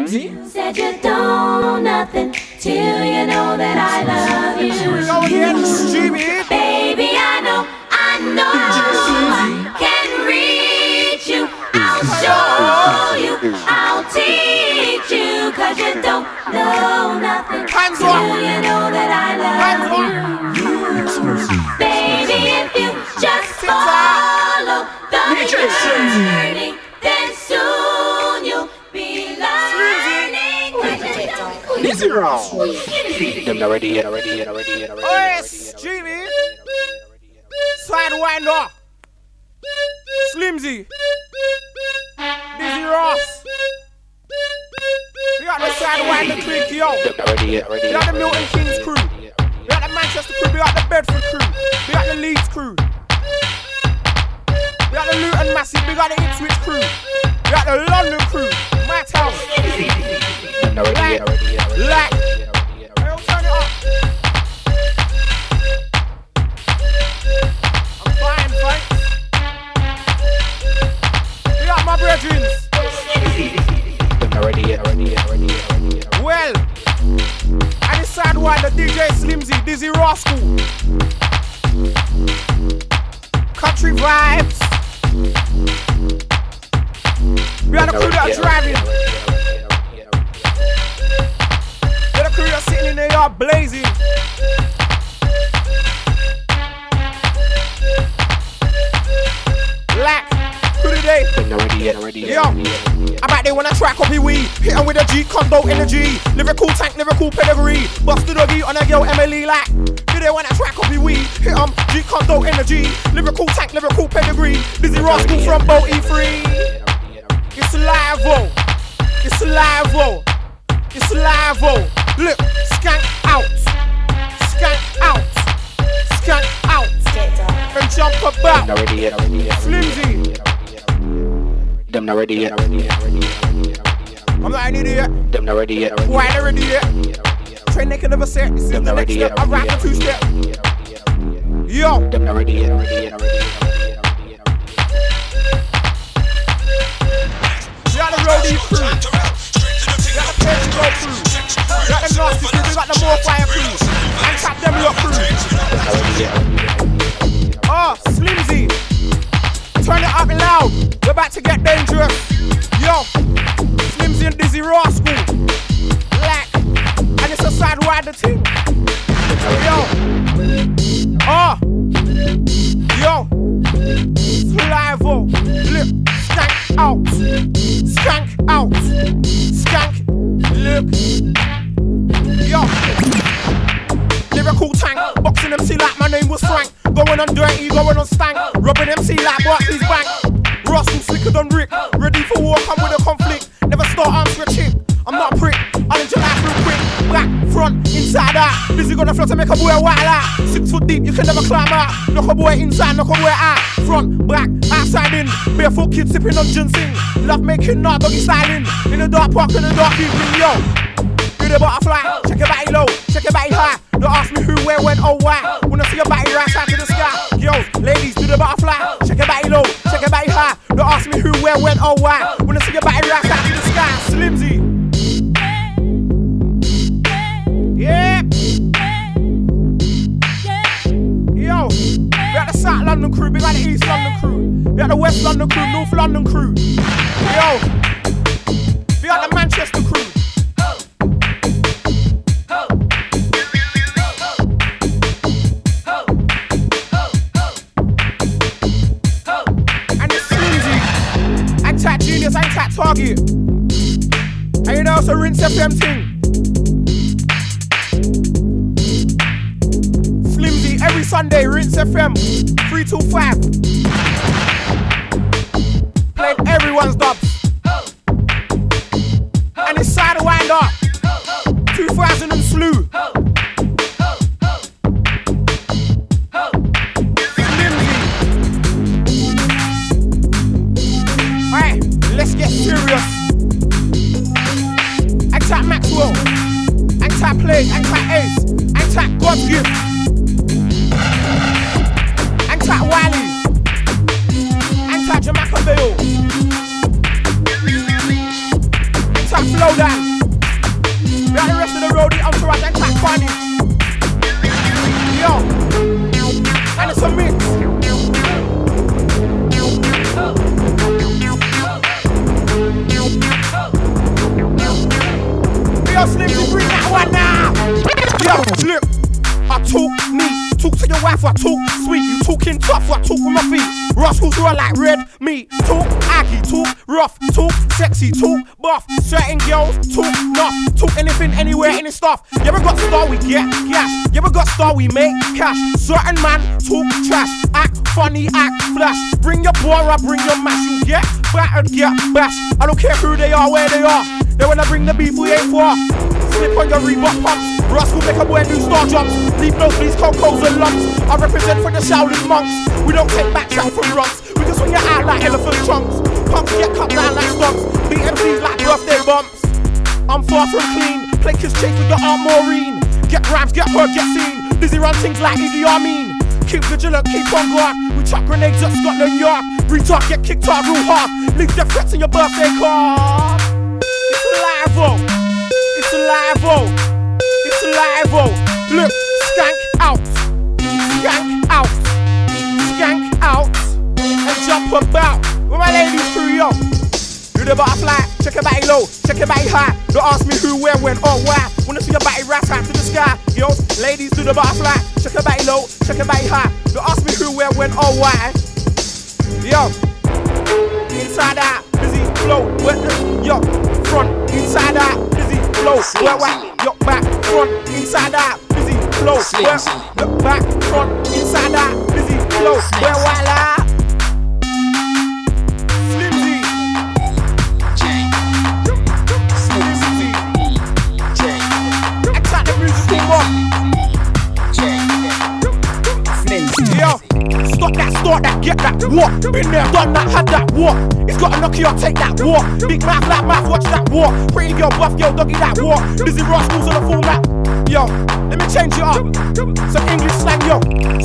Slimzee. Said you don't know nothing till you know that I love you. Here we go again, Jimmy. Baby, I know I can reach you. I'll show you, I'll teach you, 'cause you don't know nothing till you know that I love you. Baby, if you just follow the journey, then soon you'll be learning. Dizzee Rascal. Already. Yes, Jimmy. Sidewinder. Slimzee. Dizzee Rascal. We got the Sidewinder crew, yo. We got the Milton Keynes crew. We got the Manchester crew. We got the Bedford crew. We got the Leeds crew. We got the Luton Massive, we got the Ipswich crew, we got the London crew, my town. Like, I'll turn it up. I'm flying, folks. We got my brethren. Well, I decide why the DJ Slimzee, Dizzee Rascal. Country vibes. We are the crew that are driving. We are the crew that are sitting in the yard blazing. Black, crew today. Yo, I'm out there when I track copy weed. Hit him with a G, condo energy. Lyrical tank, lyrical pedigree. Bust the doggy on a girl, Emily, like. Do they want to track copy weed? Hit him, G, condo energy. Lyrical tank, lyrical pedigree. Dizzee Rascal from Boat E3. It's live-o. Look, skank out, and jump about. Slimzee. I'm not an idiot. Why they're an idiot? Train they can never say. This is the next step. I rap the 2-step. Yo. Oh, Slimzee, turn it up loud. We're about to get dangerous. Yo, Slimzee and Dizzee Rascal. Black, and it's a Sidewinder team. Yo, Slivo, Lip, Skank out. Yo, lyrical tank, boxing MC like my name was Frank. Going on dirty, going on stank, robbing MC like Barclays Bank. Russell slicker than Rick, ready for war, come with a conflict. Never start arms for a chick, I'm not a prick. I'll enjoy life real quick, back, front, inside out. Busy gonna flow to make a boy white out. 6 foot deep, you can never climb out. Knock a boy inside, knock a boy out. Front, back, outside in. Barefoot kids sipping on ginseng. Love making, not doggy styling. In the dark park, in the dark evening, yo. Do the butterfly, check your body low, check your body high. Don't ask me who, where, when, or why. Wanna see your body rise high to the sky. Yo, ladies, do the butterfly, check your body low, check your body high. Don't ask me who, where, when, or why. Wanna see your body rise high to the sky. Slimzee. Yeah. Yo, we got the South London crew, we got the East London crew, we got the West London crew, North London crew. Yo, we got the Manchester crew. And it's Slimzee. I'm Tat Genius, I'm Tat Target. And you know, it's a Rinse FM thing. Slimzee, every Sunday, Rinse FM, 3 till 5. Playing everyone's dubs. And it's Sidewinder 2000 and slew. Slimzee. Alright, let's get serious. Anti Maxwell, Anti Plague, Anti Ace, Anti God's Gift, Anti Wiley, Anti Jamaica Vale, come slow down. We are the rest of the road, I'm so I can crack funny. Yo, and it's a mix. Yo, Slimzee, bring that one now. Yo, look, I talk neat. Talk to your wife, I talk sweet. You talking tough, I talk with my feet. Rascals who are like red meat. Talk aggy, talk rough, talk sexy, talk buff. Certain girls talk nuff, talk anything, anywhere, any stuff. You ever got star, we get cash. You ever got star, we make cash. Certain man talk trash, act funny, act flash. Bring your bora, bring your mash. You get battered, get bashed. I don't care who they are, where they are. They wanna bring the beef, we ain't for. Slip on your Reebok pumps. Rascal make a boy new star jumps. Leave no fleas, cocos and lumps. I represent for the Shaolin monks. We don't take back shout from rumps. We can swing your out like elephant chunks. Pumps get cut down like stumps. Beat MCs like birthday bumps. I'm far from clean. Play kiss chase with your armorine. Get rhymes, get heard, get seen. Dizzee run things like Idi Amin. Keep vigilant, keep on guard. We chuck grenades at Scotland Yard. Retard, get kicked out real hard. Leave death threats in your birthday card. It's live-o. It's live-o. Live-o. Look, skank out, skank out, skank out, and jump about. With my ladies through yo. Do the butterfly, check your body low, check your body high. Don't ask me who, where, when, or why. Wanna see your body rise high to the sky. Yo, ladies, do the butterfly, check your body low, check your body high. Don't ask me who, where, when, or why. Yo, inside out, busy flow, yo, front, inside out, busy flow, yo, back, front, inside out, busy, flow, where, look back, front, inside out, busy, flow, where, while I Slimzee, Slimzee, I got the music thing up, Slimzee, yo, start that, get that, walk, been there, done that, had that, walk. He's got a knocky, I'll take that walk. Big mouth, black mouth, watch that walk. Pretty girl, buff girl, doggy that walk. Dizzee Rascals on the full map. Yo, let me change it up. Some English slang, yo.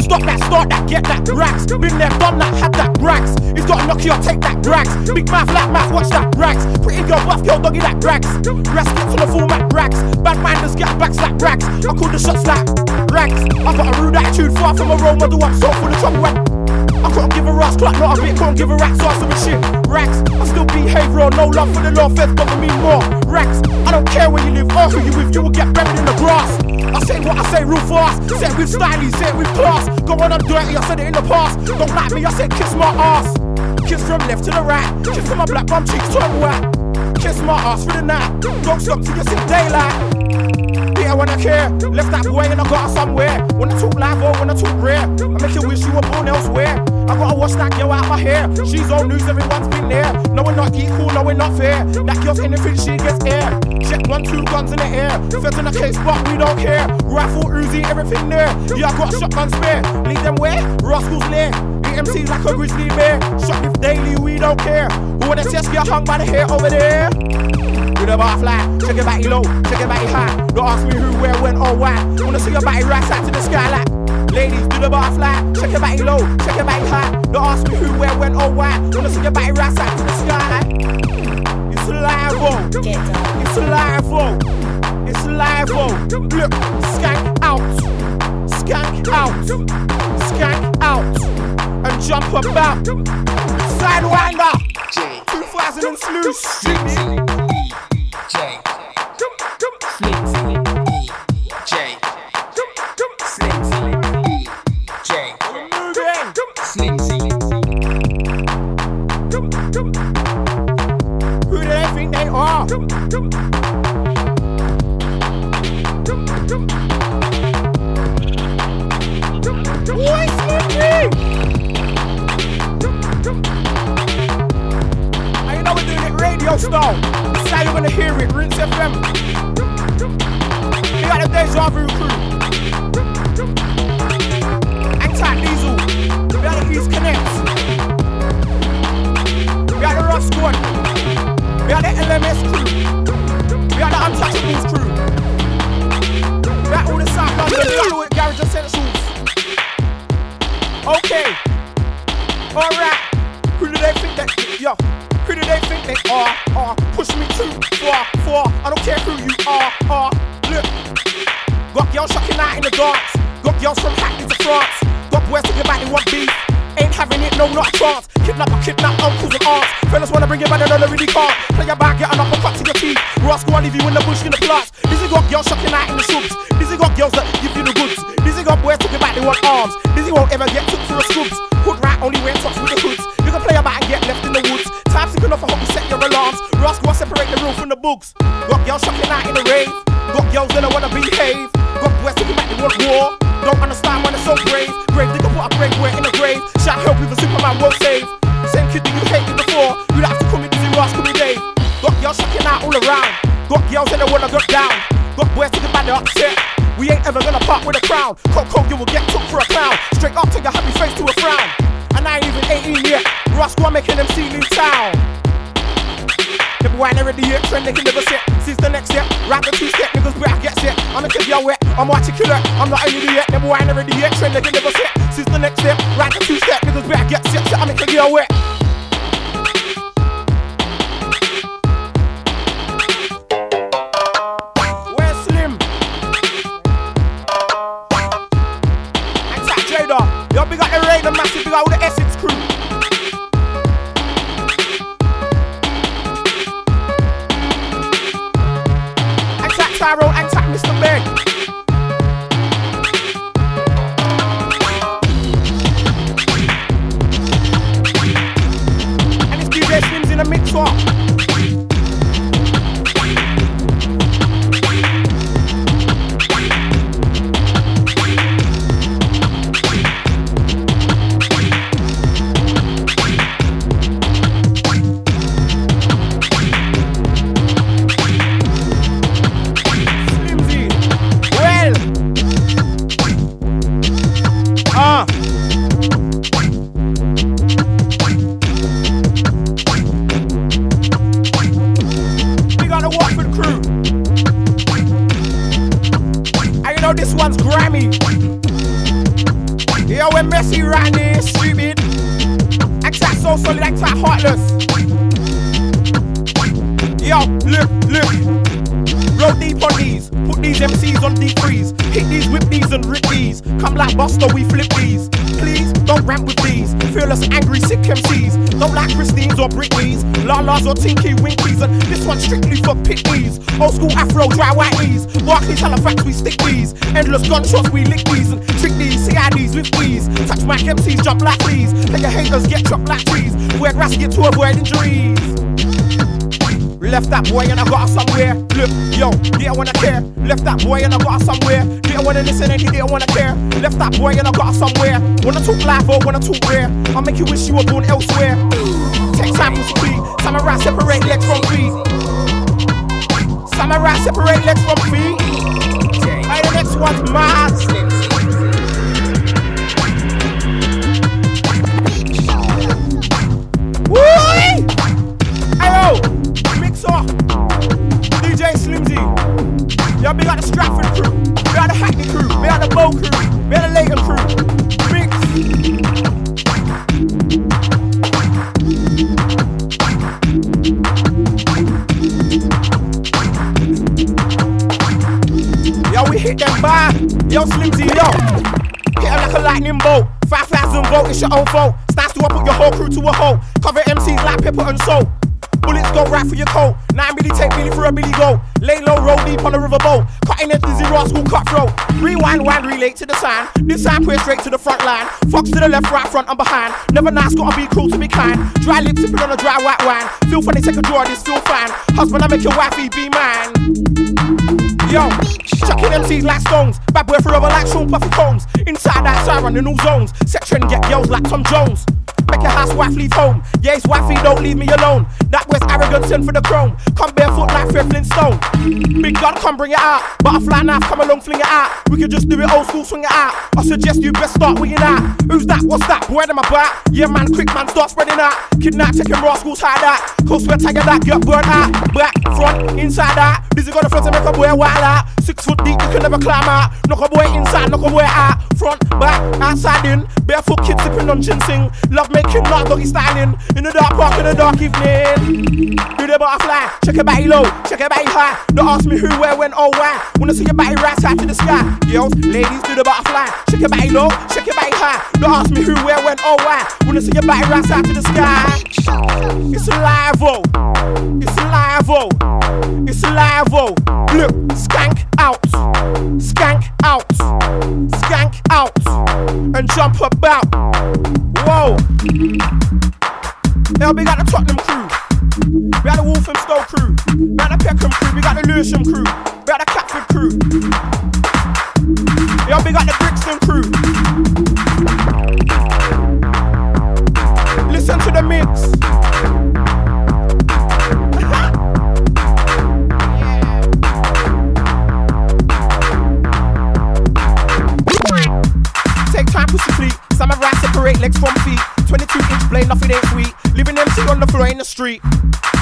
Stop that, start that, get that, rags. Been there, done that, had that, rags. He's got a knocky, I'll take that, rags. Big mouth, black mouth, watch that, rags. Pretty girl, buff girl, doggy that, rags. Rest gets on the full map, rags. Bad minders get backs like rags. I call the shots like rags. I've got a rude attitude, far from a role model, I'm so full of trouble. I can't give a rat's clock, not a bit, can't give a rat's ass of a shit. Racks, I still behavioral, no love for the law, feds bother me more. Racks, I don't care where you live or who you with, you will get buried in the grass. I say what I say real fast, say it with stylish, say it with class. Go on, I'm dirty, I said it in the past. Don't like me, I said kiss my ass. Kiss from left to the right, kiss from my black bum cheeks to the white. Kiss my ass for the night, don't stop till you see daylight. When I care, left that way and I got her somewhere. When I talk live or when I talk rare, I make you wish you were born elsewhere. I gotta wash that girl out my hair. She's on news, everyone's been there. No, we're not equal, no, we're not fair. That girl's anything, she gets air. Check 1, 2 guns in the air. Feds in the case, but we don't care. Rifle, Uzi, everything there. Yeah, I got a shotgun spare. Lead them where? Rascals lair. EMC's like a grizzly bear. Shot with daily, we don't care. Who wanna test get hung by the hair over there? Do the butterfly, check your body low, check your body high. Don't ask me who, where, when, or why. Wanna see your body rise out to the sky like. Ladies, do the butterfly, check your body low, check your body high. Don't ask me who, where, when, or why. Wanna see your body rise out to the sky like. It's live-o, it's live-o, it's live-o. Look, skank out, skank out, skank out, and jump about. Sidewinder, 2000 and sluice. Style. This is how you're gonna hear it, Rinse FM. We got the Deja Vu crew. Anti-Diesel. We got the East Connect. We got the Rough Squad. We got the LMS crew. We got the Untouchables crew. We got all the South London, we got all the Garage Essentials. Okay. Alright. Who do they think that? Yo. Who do they think they are? Push me too far. far, far. I don't care who you are. Look, got girls shocking out in the dance. Got girls from Hackney to France. Got boys talking about in one beef. Ain't having it, no, not a chance. Kidnap uncles and aunts. Fellas wanna bring it back, no, they really can't. Play your back, get an uppercut to your teeth. Rascal, I leave you in the bush, in the plants. Dizzee got girls shocking out in the subs. Dizzee got girls that give you the goods. Dizzee got boys talking about they want arms. Dizzee won't ever get took for a scrubs. Hood rat only wears socks with the hoods. You can play about and get left in the woods. Time's ticking off, I hope you set your alarms. Rascal, I separate the real from the bugs. Got girls shocking out in the rave. Got girls that don't wanna behave. Got boys talking about they want war. Don't understand why they're so brave. Brave nigga put a breakaway in the grave. Shout help if a Superman won't save. Same kid that you hated before. You don't have to call me Dizzee Rascal today. Got girls shocking out all around. Got girls and they wanna go down. Got boys thinking about the upset. We ain't ever gonna part with a crown. Coco, you will get took for a clown. Straight up, take your happy face to a frown. And I ain't even 18 yet. Rascal, I'm making them see leave town. The boy ain't already yet. Trend they can never set. Since the next step, rap the two-step. Niggas better get set. I'm a kid, y'all wet. I'm articulate, I'm not an idiot. Never wine already yet, trend they can never set. Since the next step, right the two step, niggas better get set, so I'm a kid, y'all wet. Where's Slim? And Tap Jada, y'all big up the Raider, massive, big up all the Essex crew. And Tap Tyrone, and Tap Mr. Meg. In a mix up. Slimzee. Well. This one's Grammy. Yeah, we're messy right here, stupid. Act that so solid, act that heartless. Yo, look. Roll deep on these. Put these MCs on D3s. Hit these, whip these and rip these. Come like Buster, we flip these. Please, don't ramp with these. Fearless, angry, sick MCs. Don't like Christine's or Britney's. Lala's or Tinky Winkies. And this one's strictly for pickies. Old school afro, dry white knees. Barclays, Halifax, we stick these. Endless gunshots, we lick these. And trick these, CIDs with fleas. Touch mic MCs, jump like fleas. Let your haters get chopped like trees. Wear grass, get to avoid injuries. We left that boy and I got her somewhere. Look, yo, didn't wanna care. Left that boy and I got her somewhere. Didn't wanna listen and he didn't wanna care. Left that boy and I got her somewhere. Wanna talk live or wanna talk rare? I'll make you wish you were born elsewhere. Take time to speak. Samurai separate legs from feet. Samurai separate legs from feet. Hey, the next one's mad. Woo! Ayo! DJ Slimzee, y'all be like the Stratford crew, be like the Hackney crew, be like the Bow crew, be like the Leighton crew. Mix. Yo, we hit them by. Yo, Slimzee, yo. Hit 'em like a lightning bolt. 5,000 volt, it's your own fault. Stands to up, put your whole crew to a halt. Cover MCs like pepper and salt. Bullets go right for your coat. 9 billy take Billy for a Billy go. Lay low, roll deep on the riverboat. Cutting the Dizzee Rascal cutthroat. Rewind, wind, relate to the sign. This sign plays straight to the front line. Fox to the left, right, front and behind. Never nice, gotta be cool to be kind. Dry lips sipping on a dry white wine. Feel funny, take a draw, this feel fine. Husband, I make your wifey be mine. Yo, chucking MCs like stones. Bad boy forever like Sean Puffy Combs. Inside, outside, running all zones. Section get girls like Tom Jones. Make your housewife leave home. Yeah, his wifey don't leave me alone. That was arrogance and for the chrome. Come barefoot like Fred Flintstone. Big gun, come bring it out. Butterfly knife, come along, fling it out. We can just do it old school, swing it out. I suggest you best start winging out. Who's that? What's that? Where am I back? Yeah, man, quick man, start spreading out. Kidnap, taking Rascals, hide out. Coast, we're tired, that get burnt out. Back, front, inside out. Busy got the front to make a boy wild out. 6 foot deep, you can never climb out. Knock a boy inside, knock a boy out. Front, back, outside in. Barefoot kids sipping on ginseng. Love making, not doggy styling. In the dark park, in the dark evening. Do the butterfly, check your body low, check your body high. Don't ask me who, where, when, or why. Wanna see your body rise high to the sky. Girls, ladies, do the butterfly. Check your body low, check your body high. Don't ask me who, where, when, or why. Wanna see your body rise high to the sky. It's alive, oh. It's alive, oh. It's alive, oh. Look, skank out, skank out, skank out, and jump about. Whoa. Now we got the Tottenham crew, we got the Waltham Stow crew, we got the Peckham crew, we got the Lewisham crew, we got the Catford crew. Now we got the Brixton crew. Listen to the mix. Time pussy fleet, samurai separate legs from feet. 22-inch blade, nothing ain't sweet. Living MC on the floor in the street.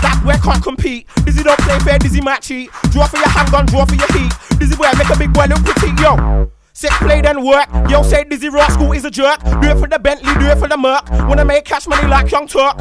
That boy can't compete. Dizzee don't play fair, Dizzee might cheat. Draw for your handgun, draw for your heat. Dizzee boy, make a big boy look pretty, yo. Sex, play, then work. Yo, say Dizzee Rascal is a jerk. Do it for the Bentley, do it for the Merc. Wanna make cash money like Young Turk.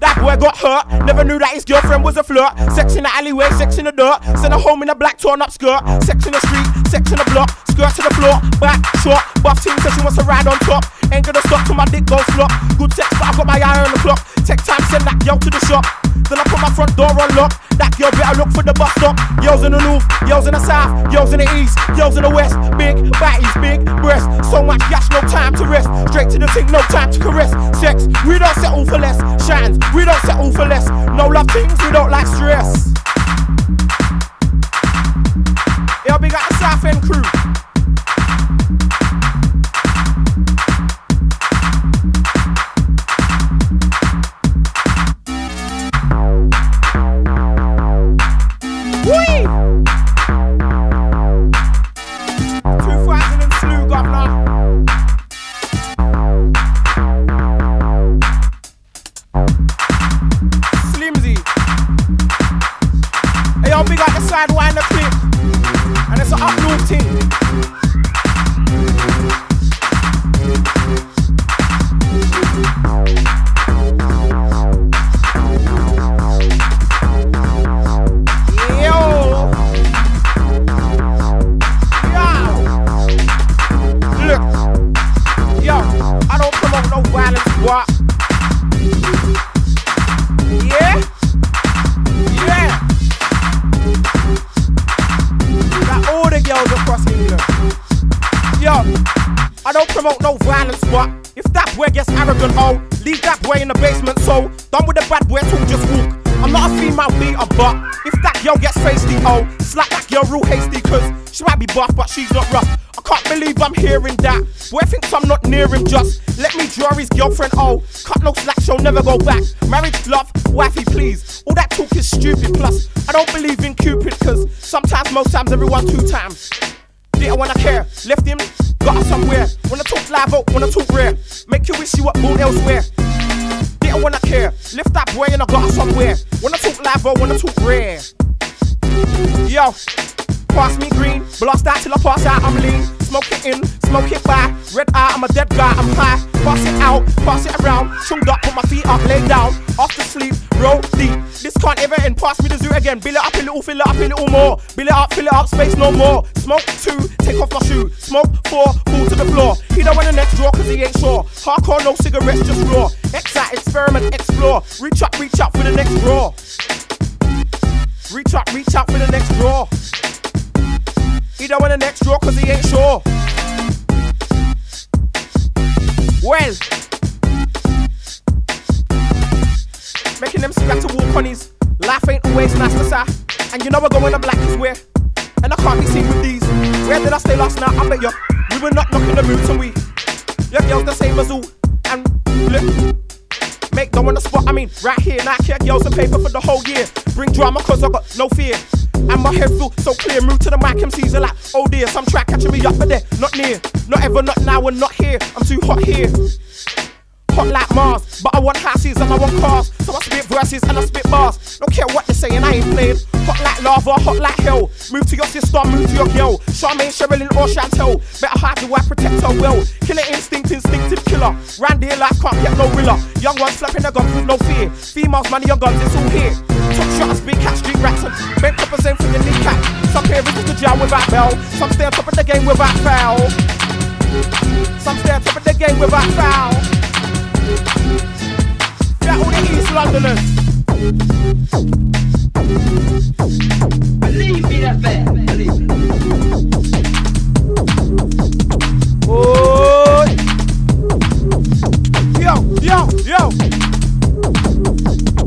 That boy got hurt, never knew that his girlfriend was a flirt. Sex in the alleyway, sex in the dirt. Send her home in a black torn up skirt. Sex in the street, sex in the block. Skirt to the floor, back, short. Buff team says she wants to ride on top. Ain't gonna stop till my dick goes flop. Good sex, but I've got my eye on the clock. Take time, send that girl to the shop. Then I put my front door on lock. That girl better look for the bus stop. Girls in the north, girls in the south, girls in the east, girls in the west. Big batties, big breasts. So much gas, no time to rest. Straight to the sink, no time to caress. Sex, we don't settle for less. Shines, we don't settle for less. No love things, we don't like stress. Yo, big up the South End crew. Whee! 2000 and slew, governor. Slimzee. Hey, yo, big up the Sidewinder clip. And it's an up north thing. Yo! Yo! Look! Yo, I don't promote no violence, what? Yeah? Yeah! All the girls across England. Yo, I don't promote no violence, but if that boy gets arrogant, oh, leave that boy in the basement. So, done with the bad boy talk, just walk. I'm not a female beater, but if that girl gets feisty, oh, slap that girl real hasty, cause she might be buff, but she's not rough. I can't believe I'm hearing that. Boy thinks I'm not near him, just let me draw his girlfriend, oh, cut no slack, she'll never go back. Marriage, love, wifey, please. All that talk is stupid, plus I don't believe in Cupid, cause sometimes, most times, everyone two times. Didn't wanna care, left him, got her somewhere. Wanna talk live out, wanna talk rare. Make you wish you were born elsewhere. Didn't wanna care, left that boy and I got her somewhere. Wanna talk live out, wanna talk rare. Yo, pass me green, blast out till I pass out, I'm lean. Smoke it in, smoke it by, red eye, I'm a dead guy, I'm high. Pass it out, pass it around, chunged up, put my feet up, lay down. After sleep, roll deep, this can't ever end, pass me the zoo again. Bill it up a little, fill it up a little more. Bill it up, fill it up, space no more. Smoke 2, take off my shoe. Smoke 4, fall to the floor. He don't want the next draw cause he ain't sure. Hardcore, no cigarettes, just raw. Excite, experiment, explore. Reach up for the next draw. Reach up for the next draw. He don't want the next draw cause he ain't sure. Well, making them see that to walk on his. Life ain't always nice to say. And you know we're going to black is where. And I can't be seen with these. Where did I stay last night? I bet you we were not knocking the roots and we. Your girls the same as all. And look. Make no one a spot, I mean, right here. Nike girls and paper for the whole year. Bring drama cause I got no fear. And my head feel so clear. Move to the mic, MCs are like, oh dear. Some try catching me up, but they're not near. Not ever, not now, and not here. I'm too hot here. hot like Mars. But I want houses and I want cars, so I spit verses and I spit bars. Don't care what they're saying, I ain't playing. Hot like lava, hot like hell. Move to your sister, move to your girl. Charmaine, Sherilyn or Chantel. Better hide the wife, protect her well. Killer instinct, instinctive killer. Round here like can't get no willer. Young ones slapping their guns with no fear. Females, money, your guns, it's all here. Took shots, big cats, street rats, and bent represent from your kneecap. Some parents to jail without bail. Some stay on top of the game without foul. Some stay on top of the game without foul. Yeah, all the East Londoners. Believe me, that's fair. Believe me. Oh. Yo, yo, yo.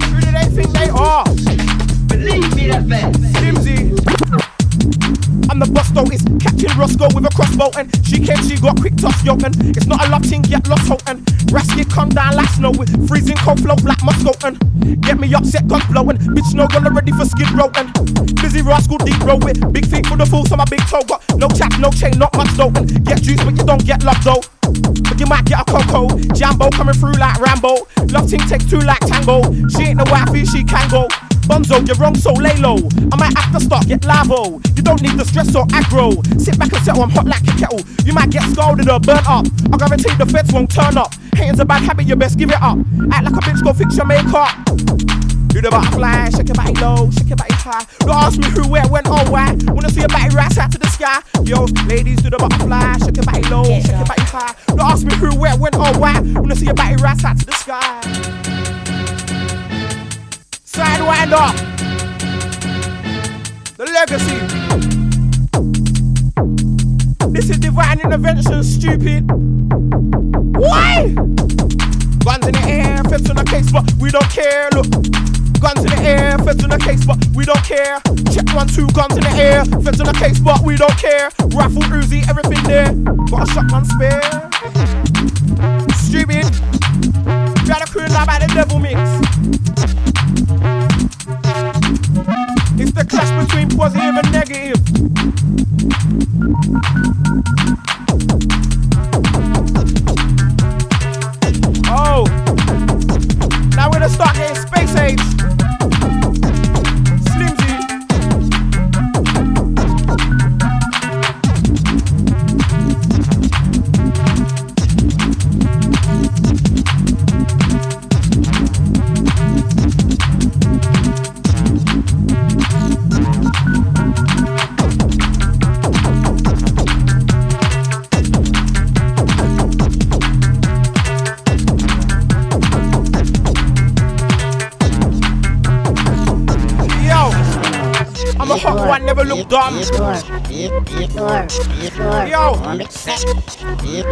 Who do they think they are? Believe me, that's fair. Slimzee. I'm the boss though, it's Captain Roscoe with a crossbow. And she came, she got quick toss, yo. And it's not a love thing, get lost, ho. And Rasky come down like snow with freezing cold flow like Moscow. And get me upset, guns blowing. Bitch, no one ready for skid row. And Dizzee Rascal deep row with big feet for the fools on my big toe. Got no chap, no chain, not much though. And get juice, but you don't get love though. But you might get a cocoa. Jambo coming through like Rambo. Love thing takes two like tango. She ain't no wifey, she can go. Bonzo, you're wrong, so lay low. I might have to start, get lavo. You don't need the stress or aggro. Sit back and settle, I'm hot like a kettle. You might get scalded or burnt up. I guarantee the feds won't turn up. Hating's a bad habit, you best give it up. Act like a bitch, go fix your makeup. Do the butterfly, shake your body low, shake your body high. Don't ask me who, where, when, or why. Wanna see your body rise out to the sky. Yo, ladies, do the butterfly, shake your body low, shake your body high. Don't ask me who, where, when, or why. Wanna see your body rise out to the sky. Sidewinder, the legacy. This is divine intervention, stupid. Why? Guns in the air, feds on the case, but we don't care. Look, guns in the air, feds on the case, but we don't care. Check 1, 2, guns in the air, feds on the case, but we don't care. Rifle, Uzi, everything there. Got a shotgun spare. Stupid. Try to crew now by the devil mix. It's the clash between positive and negative. Oh, now we're gonna start getting space age. Dumb. Yo,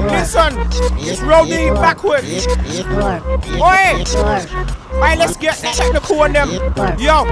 listen, it's rolling backwards. Oi, right, let's get technical on them. Yo,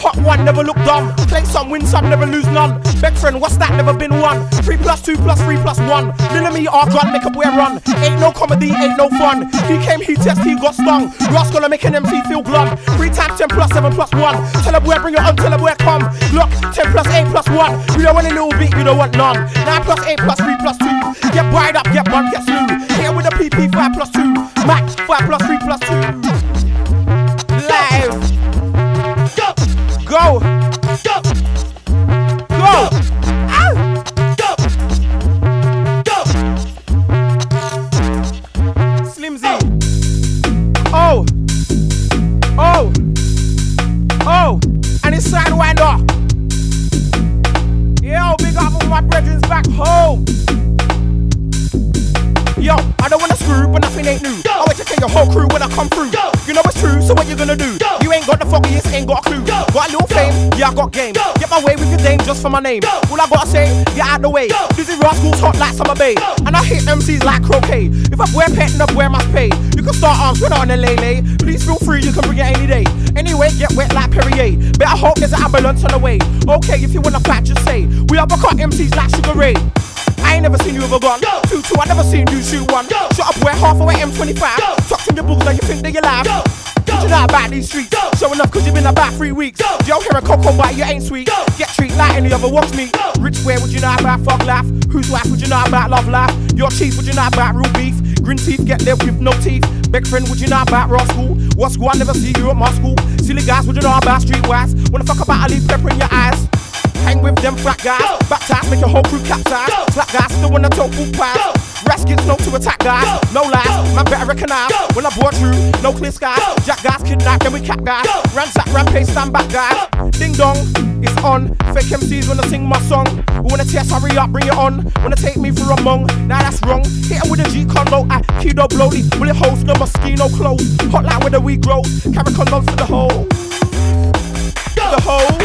hot one, never look dumb. Play some, win some, never lose none. Big friend, what's that? Never been one. 3 + 2 + 3 + 1. Millimeter gun, make a wear run. Ain't no comedy, ain't no fun. He came, he test, he got stung. Rascal make an MC feel glum. 3 × 10 + 7 + 1. Tell a boy bring it on, tell a boy come. Look, 10 + 8 + 1. You don't want a little bit, you don't want none. 9 + 8 + 3 + 2. Get wide up, get one, get two. Here with a PP 5 + 2. Max 5 + 3 + 2. Live. Go, go, go, go, ah, go, go. Slimzee. Oh, oh, oh, and it's Sidewinder. Yo, big up all my brethren's back home. Yo, I don't wanna screw, but nothing ain't new. I wait to tell your whole crew when I come through. Go. You know it's true, so what you gonna do? Go. You ain't got the foggiest, ain't got a clue. Go. Got a little fame, yeah I got game. Go. Get my way with your dame just for my name. Go. All I gotta say, get out the way. Go. Dizzee Rascal's hot like Summer Bay. Go. And I hit MCs like croquet. If I wear pet, then I wear must pay. You can start arms, we're not on a lele. Please feel free, you can bring it any day. Anyway, get wet like Perrier. Better hope there's an ambulance on the way. Okay, if you wanna fight, just say. We uppercut MCs like Sugar Ray. I ain't never seen you with a gun. 2-2, I never seen you shoot one. Go. Shut up, we're halfway M25. Tucked in your balls, now you think they're alive. What you know about these streets? Go. Showing up cause you've been about 3 weeks. Go. You don't hear a cocoa bite, you ain't sweet. Go. Get treat like any other, watch me. Go. Rich, where would you know about fuck life? Whose wife would you know about love life? Your cheese, would you know about real beef? Green teeth get there with no teeth. Big friend, would you know about Rascal? What's going on? Never see you at my school. Silly guys, would you know about streetwise? Wanna fuck about a leaf pepper in your eyes? Hang with them frat guys. Go. Baptize, make your whole crew capsize. Black guys, still wanna tofu pies. Rascals know to attack guys. Go. No lies, go. Man better recognize. Go. When I brought through, no clear skies. Go. Jack guys, kidnap, then we cap guys. Go. Ransack, rampage, stand back guys. Go. Ding dong, it's on. Fake MCs wanna sing my song. We wanna test, hurry up, bring it on. Wanna take me for a mong, nah that's wrong. Hit it with a G-Condo, Aikido blow these bullet holes, no mosquito clothes. Hot like where the weed grows, carry condoms to the hole. Go. The hole.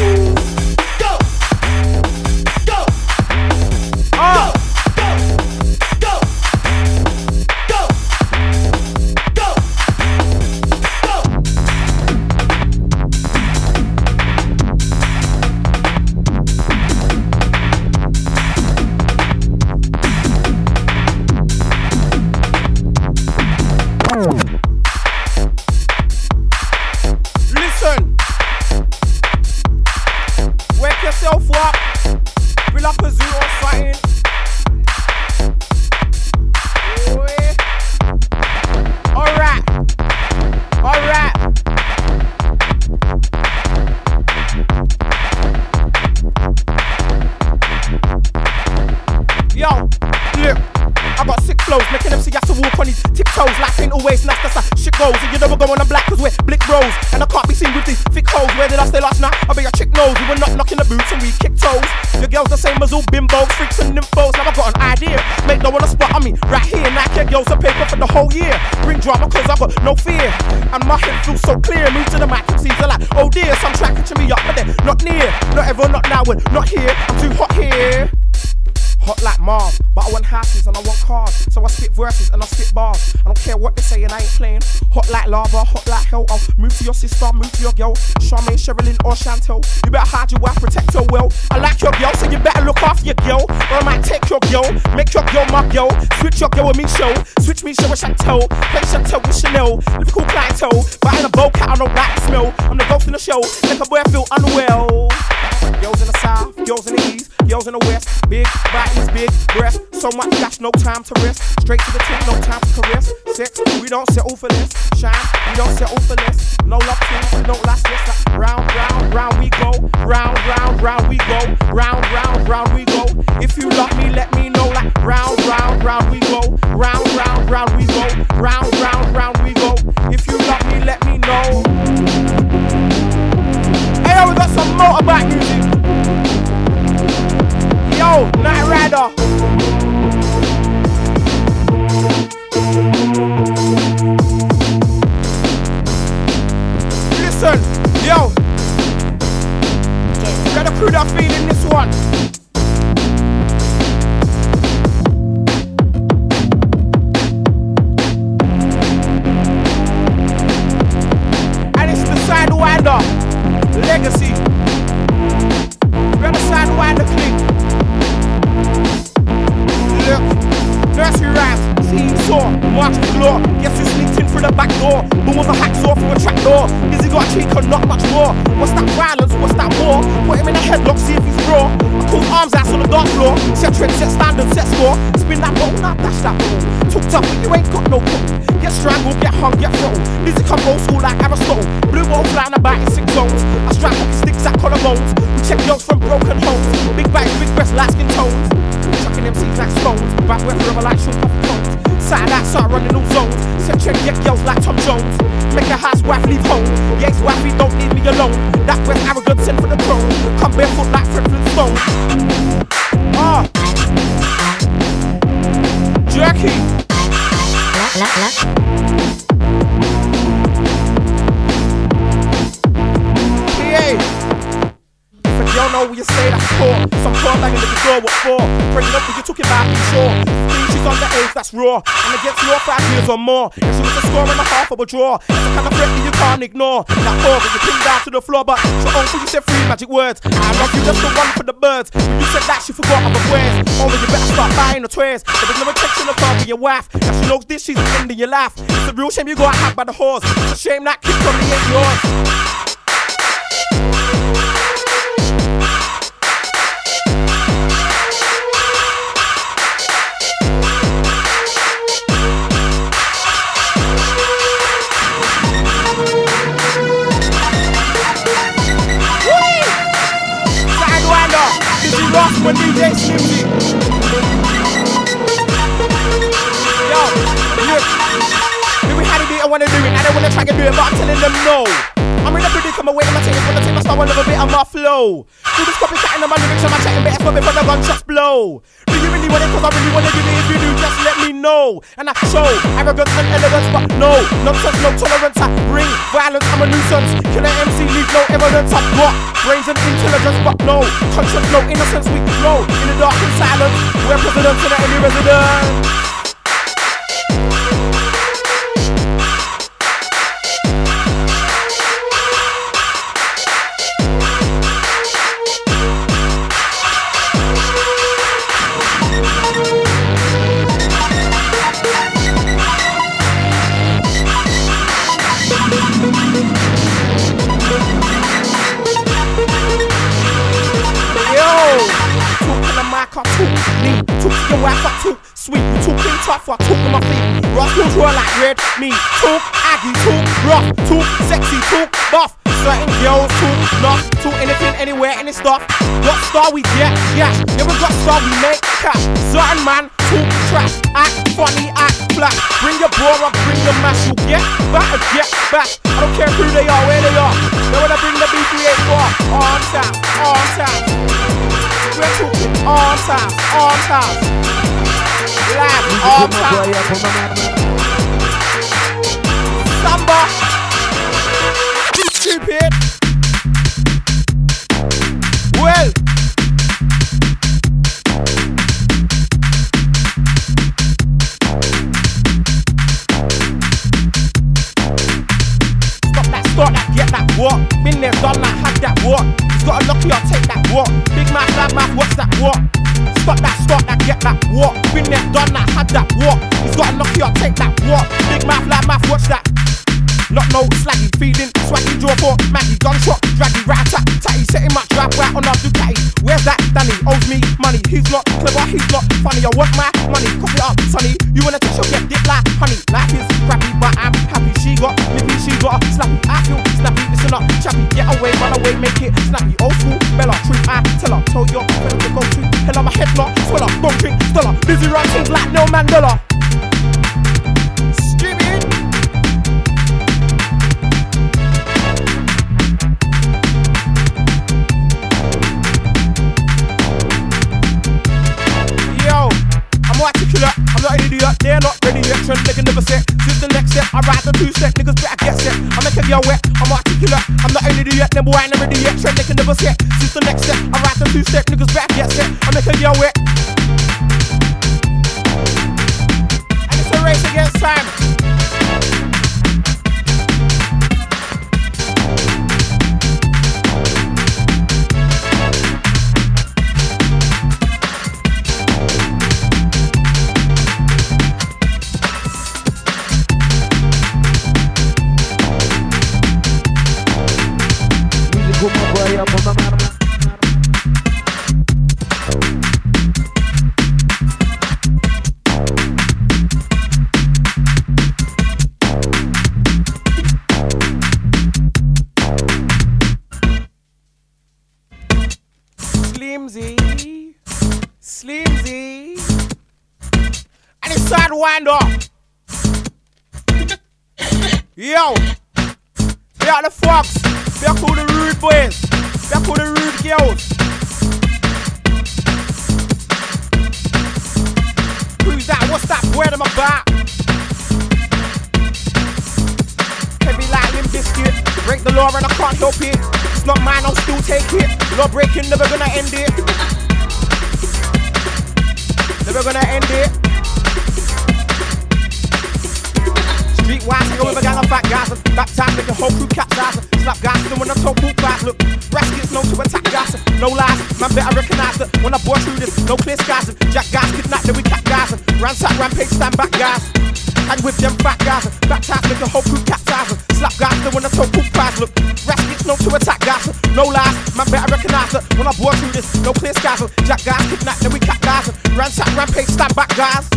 Draw. It's a kind of threat that you can't ignore. That poor, but you pinned down to the floor. But your own thing, you said three magic words. I love you, that's the one for the birds. When you said that, she forgot other words. Oh, then you better start buying the toys. There was no attention apart from your wife. Now she knows this, she's the end of your life. It's a real shame you got hacked by the horse. It's a shame that kid probably ain't yours. lost for DJ Slimzee. Yo, look, do we had to do it? I wanna do it. I don't wanna try to do it, but I'm telling them no. I'm in a predicament waiting, I'm taking for the time I start a little bit on my flow. Do this copy chatting on my lyrics, I'm chatting better for before the gunshots blow. Do you really want it? Cause I really wanna do it. If you do, just let me know. And I show arrogance and elegance, but no nonsense, no tolerance. I bring violence, I'm a nuisance. Killer MC, leave no evidence. I've got brains and intelligence, but no conscience, no innocence. We glow in the dark and silence. We're presidents and enemy residents. Rascals roll like red meat. Talk aggy, talk rough, talk sexy, talk buff. Certain girls talk nuff, talk anything, anywhere, any stuff. What star we get? Yeah, yeah, we got star, we make cash. Certain man talk trash, act funny, act flat. Bring your bra up, bring your mash, you get back or get back. I don't care who they are, where they are. They wanna bring the B384 on time, on time. We're talking on time, on time. Live all time. Samba. Stupid. Well. Stop that, get that walk. Been there, done that, had that walk. He's got a lucky, I'll take that walk. Big man, bad man, what's that walk? Stop that, get that walk. Been there, done that, had that walk. He's got a knocky, I'll take that walk. Big mouth, loud mouth, watch that. Not no slaggy, feeling swaggy, draw for Maggie, gunshot, draggy, rat attack, tatty, setting my drive right on our Ducati. Where's that? Danny owes me money. He's not clever, he's not funny. I want my money, cough it up, sonny. You wanna touch your get like honey. Life is crappy, but I'm happy. She got nippy, she got slappy. I feel snappy, listen up, chappy. Get away, run away, make it snappy. Old school, Bella, truth, I tell her, tell your friend to go to. Hell, I'm a headlock, swell up, don't drink, dollar. Dizzee Rascal, like no Mandela. Skibby. I'm not an idiot, they're not ready yet. Trend they can never set. Since the next step, I ride the 2 step. Niggas better get set. I make a girl wet. I'm articulate. I'm not an idiot, them boy ain't ready yet. Trend they can never set. Since the next step, I ride the 2 step. Niggas better get set. I make a girl wet. And it's a race against time. Slimzee, Slimzee, and it's Sidewinder. Yo, they are the fox. They are called the rude boys. They are called the rude girls. Who's that? What's that? Where am I about? Heavy like Limp Bizkit. Break the law and I can't help it. Not mine, I'll still take it. Law breaking, never gonna end it. Never gonna end it. Streetwise, I go with a gang of fat guys. I'm baptized, make a whole crew capsize. Slap guys, and when I talk cool guys, look, Rascals know to attack guys. No lies, man better recognize that. When I bore through this, no clear skies. Jack guys, kidnap, then we cat guys. Ransack, rampage, stand back guys. Hang with them fat guys. Baptized, make a whole crew capsize. Slap guys, then when I talk cool guys, look, no to attack guys, no lies, man better recognize it. When I've worked through this, no clear skies. Jack guys, kidnap, then we cat guys. Ransack, rampage, stand back guys.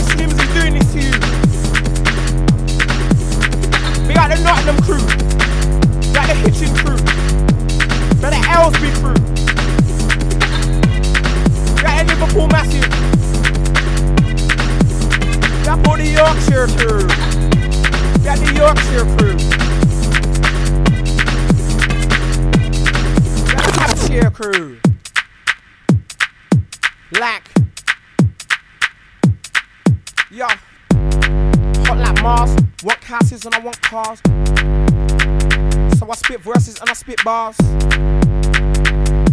why is Slimzee doing this to you? We got the Nottingham crew, we got the Hitchin crew, we got the Ellsby crew, we got the Liverpool Massive, we got all the Yorkshire crew, we got the Yorkshire crew, we got the Hampshire crew. Black, yo, hot like Mars. Want houses and I want cars, so I spit verses and I spit bars.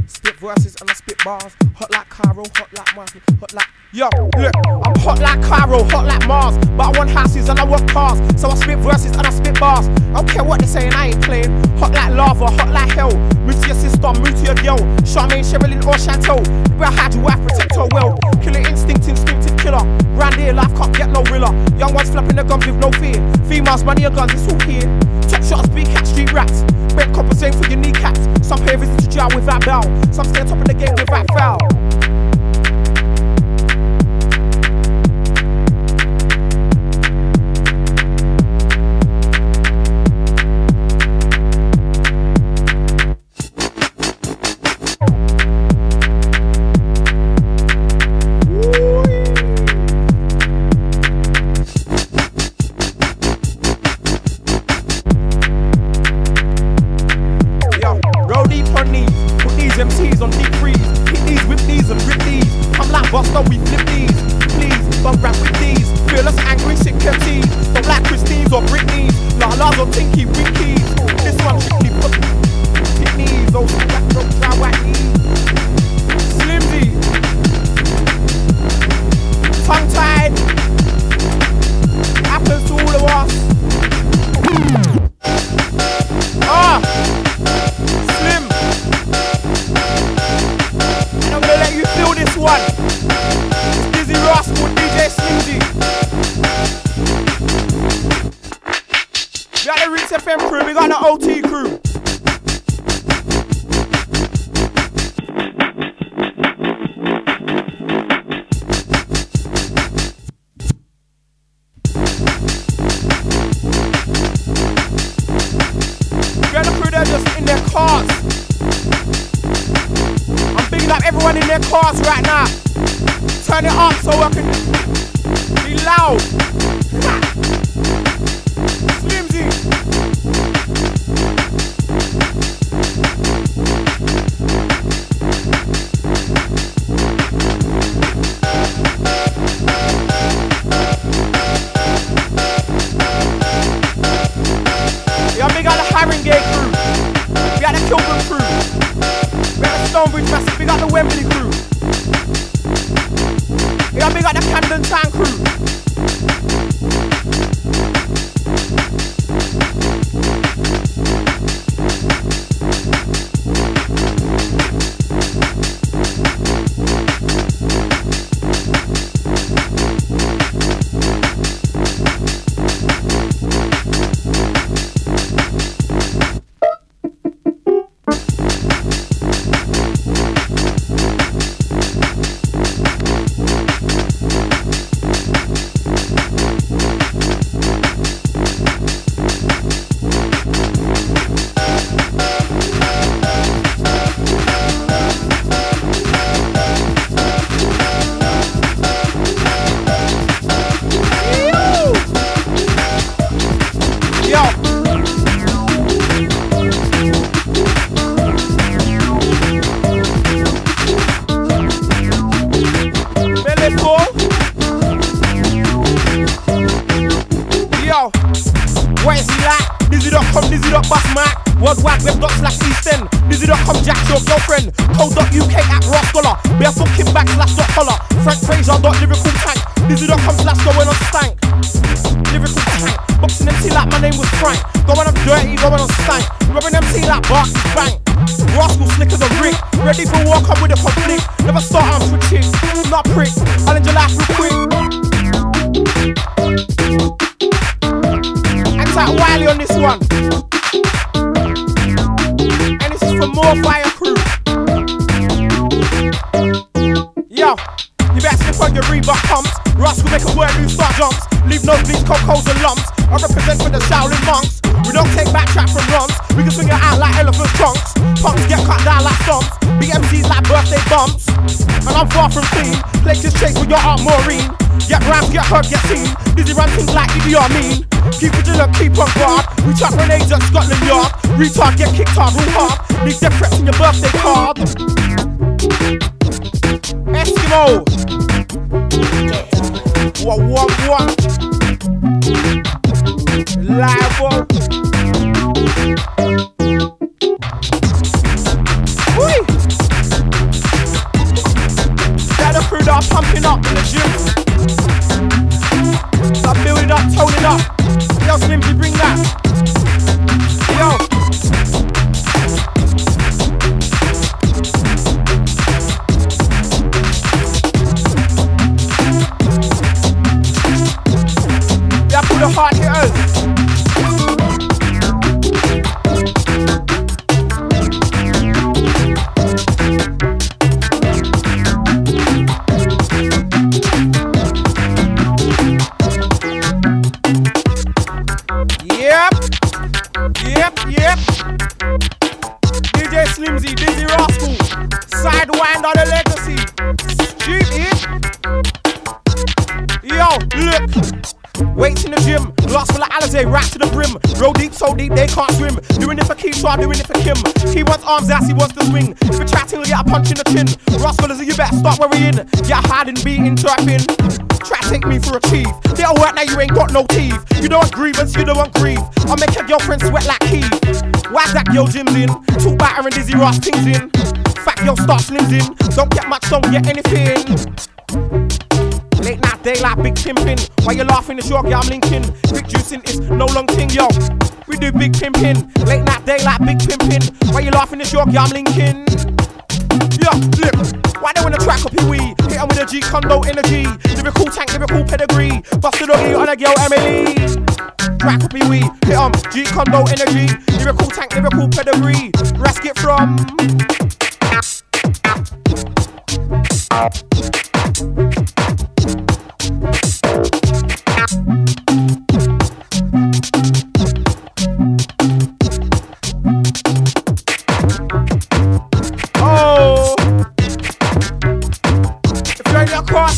Spit verses and I spit bars. Hot like Cairo, hot like Martin, hot like yo. Look, I'm hot like Cairo, hot like Mars, but I want houses and I want cars, so I spit verses and I spit bars. I don't care what they saying, I ain't playing. Hot like lava, hot like hell. Move to your sister, move to your girl. Charmaine, Sherilyn or Chantel. Bro, how do I protect her well? Killer instinct, instinctive killer. Round here, life can't get no realer. Young ones flapping their guns with no fear. Females, money and guns, it's all here. Top shots, big cat, street rats. Break coppers, aim for your kneecaps. Some here visit to jail without bail. Some stay on top of the game without foul. If on your Reebok pumps, Rascal make a word move, star jumps. Leave no bleach, coco's and lumps. I represent for the Shaolin monks. We don't take back trap from rumps. We can figure out like elephant trunks. Punks get cut down like stumps. BMCs like birthday bumps. And I'm far from clean. Places chase with your Aunt Maureen. Get rams, get hurt, get seen. Dizzee Rascal like Idi Amin. Keep vigilant, keep on guard. We chuck grenades at Scotland Yard. Retard, get kicked hard, real hard. Leave death threats in your birthday card. Eskimo! What? Liable. Whee! Got the food up, pumping up in the gym. Stop building up, toning up. Yo, Slimzee, bring that. Yo. That's for the hard hitters. Yep. DJ Slimzee, Dizzee Rascal, Sidewinder the legacy. Stupid. Yo, look. Weights in the gym, glass full of Alizé, right to the brim. Roll deep, so deep they can't swim. Doing it for Keith, so I'm doing it for Kim. He wants arms out, he wants to swing. If you're chatting, we'll get a punch in the chin. Rascals, you better start worrying. Get hiding, beating, trapping. Try to take me for a teeth. They don't work now, you ain't got no teeth. You don't want grievance, you don't want grief. I'll make your girlfriend sweat like Keith. Why's that yo Jim's in? Two batter and Dizzee Rascal things in. Fat yo start Slimzee. Don't get much, don't get anything. Late night, daylight, big pimpin'. Why you laughing? It's your girl I'm linking. Big juicing is no long thing, yo. We do big pimpin'. Late night, daylight, big pimpin'. Why you laughing? It's your girl I'm linking. Yo, look. Why they wanna track up your weed? Hit em with a G, condo energy. Lyrical tank, lyrical pedigree. Busted on you on a girl, Emily. Track up your weed, hit em, G, condo energy. Lyrical tank, lyrical pedigree. Rask it from.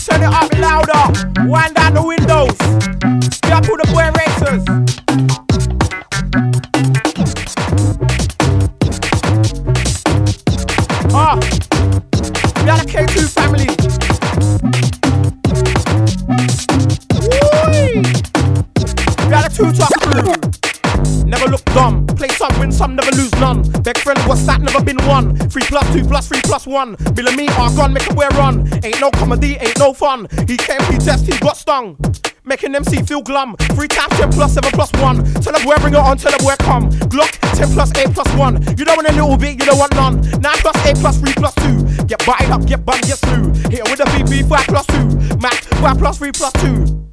Turn it up louder, wind down the windows. Yeah, pull the boy racers. Ah, we are the K2 family. Woo! We are the two-top crew. Never look dumb, play some, win some, never lose none. Beg friend, what's that, never been one. 3 + 2 + 3 + 1. Millimeter gone, make a wear run. Ain't no comedy, ain't no fun. He came, he test, he got stung. Making MC feel glum. 3 × 10 + 7 + 1. Tell them where, bring it on, tell them where come. Glock, 10 + 8 + 1. You don't want a little bit, you don't want none. 9 + 8 + 3 + 2. Get butted up, get bun, get slew. Hit with a BB, 5 + 2. Mac, 5 + 3 + 2.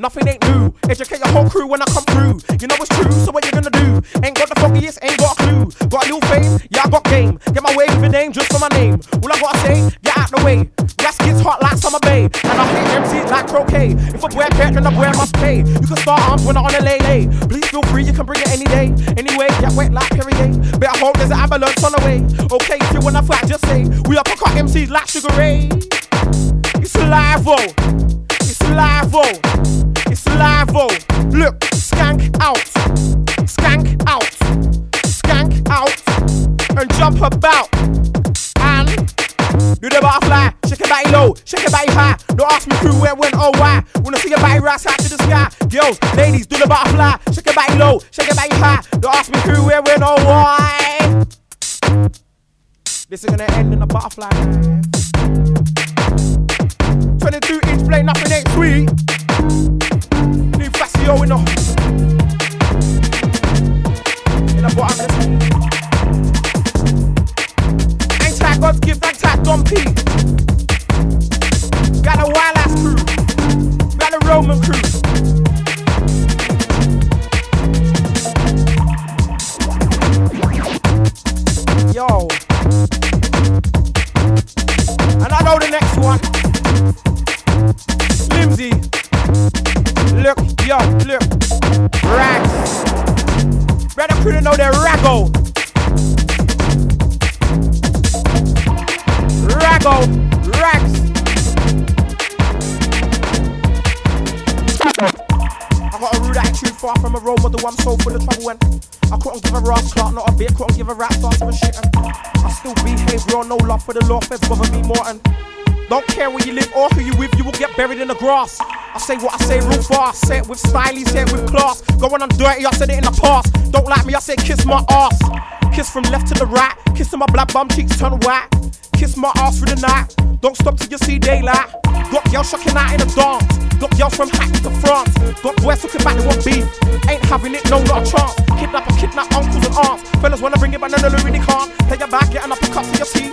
Nothing ain't new. Educate your whole crew when I come through. You know it's true, so what you gonna do? Ain't got the foggiest, ain't got a clue. Got a little fame, yeah I got game. Get my way with your name, just for my name. All I gotta say, get out the way. Yes, kids hot like Summer Bay. And I hate MCs like croquet. If a boy can't, then a boy must pay. You can start arms when I'm on a lay. Please feel free, you can bring it any day. Anyway, get wet like Perrier. Better hope there's an ambulance on the way. Okay, if you wanna fight, just say. We are uppercut MCs like Sugar Ray. It's live-o. It's live-o. It's live-o. Look, skank out, skank out, skank out, and jump about, and do the butterfly, shake your body low, shake your body high, don't ask me who, where, when, or why, wanna see your body rise high to the sky, girls, ladies, do the butterfly, shake your body low, shake your body high, don't ask me who, where, when, or why, this is gonna end in a butterfly, 22-inch play, nothing ain't sweet. New Fascio in a bottom. Ain't tight God's gift, ain't tight Dom P. Got a wild ass crew, got a Roman crew. Yo, and I know the next one. far from a role model, I'm so full of trouble. And I couldn't give a rat's clark, not a bit, couldn't give a rat's ass for shit. And I still behave real, no love for the law, feds bother me more. And don't care where you live or who you with, you will get buried in the grass. I say what I say real fast, say it with style, say it with class. Go on, I'm dirty, I said it in the past. Don't like me, I say kiss my ass. Kiss from left to the right, kissing my black bum cheeks turn white. Kiss my ass through the night, don't stop till you see daylight. Got girls shocking out in the dance, got girls from Hackney to France. Got boys talking back, they want beef, ain't having it, no, not a chance. Kidnap uncles and aunts, fellas wanna bring it but no, they really can't. Take your bag, get another cup to your seat,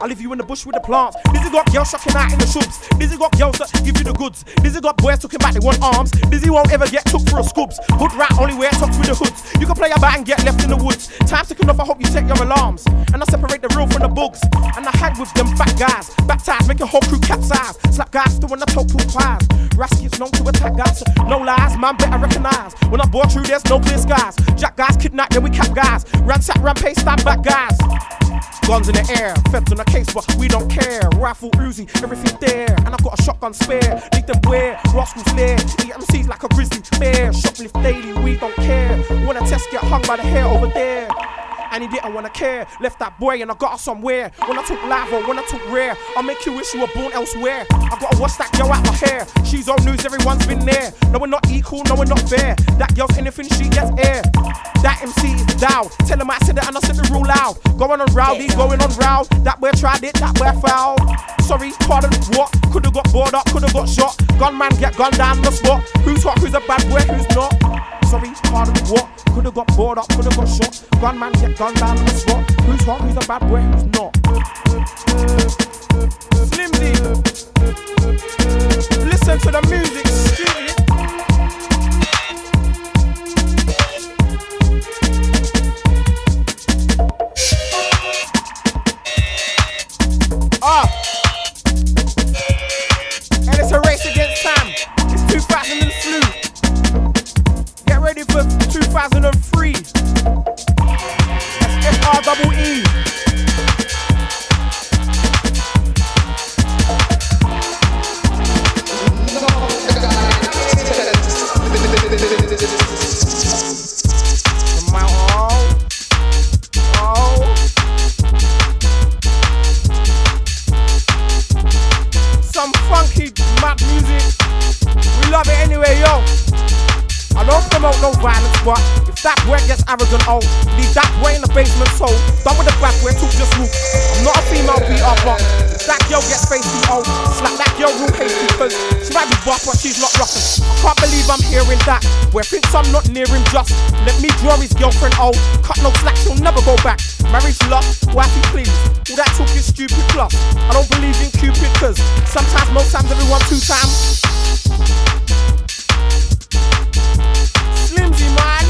I leave you in the bush with the plants. Dizzee got girls shocking out in the shops. Dizzee got girls that give you the goods. Dizzee got boys talking back, they want arms. Dizzee won't ever get took for a scubs. Hood rat only wear took through the hoods. You can play about and get left in the woods. Time's ticking off, I hope you set your alarms. And I separate the real from the bugs. And I hang with them fat guys. Baptized, make a whole crew capsize. Slap guys, still wanna talk pool pies. Rascals known to attack guys. No lies, man better recognize. When I bore through, there's no clear skies. Jack guys, kidnap, then we cap guys. Ransack, rampage, stab back guys. Guns in the air, feds on a case, but we don't care. Rifle, Uzi, everything there. And I've got a shotgun spare. Leave them wear, rascals flare. Eat MCs like a grizzly bear. Shoplift daily, we don't care. Wanna test, get hung by the hair over there. And he didn't wanna care. Left that boy and I got her somewhere. When I talk live or when I talk rare, I'll make you wish you were born elsewhere. I gotta wash that girl out my hair. She's on news, everyone's been there. No, we're not equal, no, we're not fair. That girl's anything, she gets air. That MC is down. Tell him I said it and I said the rule out. Going on rowdy, going on round. That boy tried it, that boy foul. Sorry, pardon, what? Could've got bored up, could've got shot. Gunman get gunned down the spot. Who's hot, who's a bad boy, who's not? Sorry, pardon, what? Could've got bored up, could've got shot. Gunman get gunned down the spot. Who's hot, who's a bad boy, who's not? Slimzee, listen to the music, student. And it's a race against time. It's 2000 and flu. Get ready for 2003. That's FREE. No violence, but if that boy gets arrogant, old, leave that boy in the basement, so done with the bad boy, talk just rude. I'm not a female beater, but if that girl gets facey, old, slap that girl real hasty, cause she might be rough, but she's not rocking. I can't believe I'm hearing that, boy thinks I'm not near him, just let me draw his girlfriend, old, cut no slack, she'll never go back. Marriage lust, wifey please, all that talk is stupid plus. I don't believe in Cupid, cause sometimes, most times, everyone two times. Slimzee, man.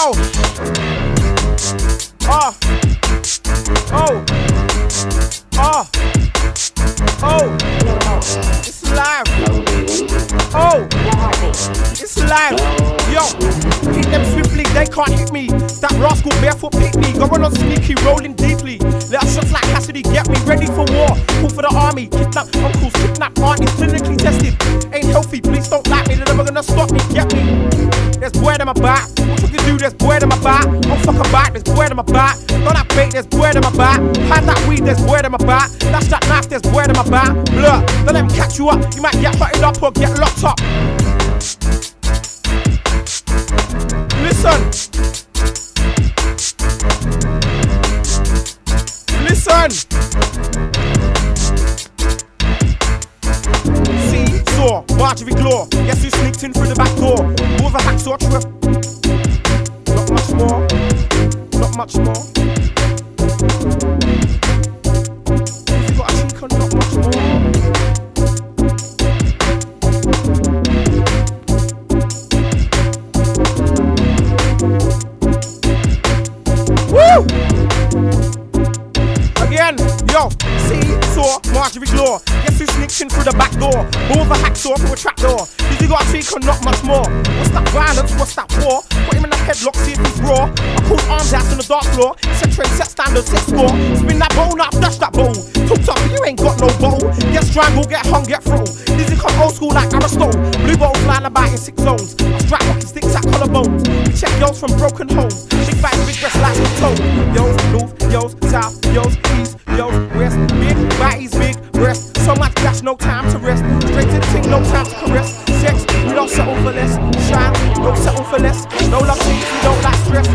Yo. Oh. Oh. Oh. Oh. It's live. Oh. It's live. Yo. Hit them swiftly, they can't hit me. That rascal barefoot pick me. Going on sneaky, rolling deeply. Let us shots like Cassidy, get me ready for war. Call for the army, kidnap uncles, kidnap aunties, clinically tested. Ain't healthy, please don't like me, they're never gonna stop me, get me. There's bread in my back. What you can do, there's bread in my back. Don't fuck about, there's bread in my back. Got that bait, there's bread in my back. Hide that weed, there's bread in my back. That's that knife, there's bread in my back. Blur, don't let me catch you up, you might get butted up or get locked up. Listen. Listen. See, saw, Marjorie Glore. Guess who sneaked in through the back door? All the hacks or trip. Not much more. Not much more. You got a sneak on, not much Marjorie Glore, guess who sneaks in through the back door? All the hacksaw through a trapdoor. Did you got a cheek or not much more? What's that violence? What's that war? Put him in a headlock, see if he's raw. I called arms out on the dark floor. Set train, set standard, set score. Spin that bowl, now flash that bowl. Talk tough, you ain't got no bowl. Get strangled, get hung, get thrown. Dizzy come old school like Aristotle. Blue ball flying about in 6 zones. I strap rocket sticks at collarbones. We check girls from broken homes. Big bags, big breasts like a toe. Yo's north, yo's south, yo's east, yo's west. Big bodies, big breasts. So much dash, no time to rest. Straight to the ting, no time to caress. Sex, we don't settle for less. Shine, don't settle for less. No love things, we don't like stress.